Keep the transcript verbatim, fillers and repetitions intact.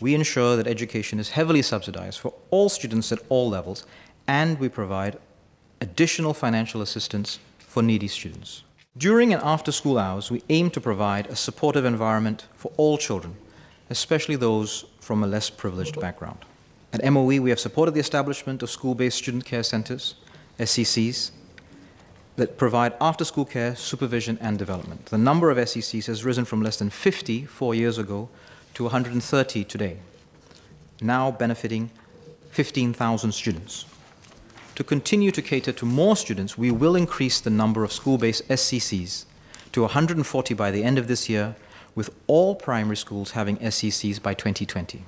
we ensure that education is heavily subsidized for all students at all levels, and we provide additional financial assistance for needy students. During and after school hours, we aim to provide a supportive environment for all children, especially those from a less privileged background. At M O E, we have supported the establishment of school-based student care centers, S C Cs, that provide after-school care, supervision, and development. The number of S C Cs has risen from less than fifty four years ago to one hundred thirty today, now benefiting fifteen thousand students. To continue to cater to more students, we will increase the number of school-based S C Cs to one hundred forty by the end of this year, with all primary schools having S C Cs by twenty twenty.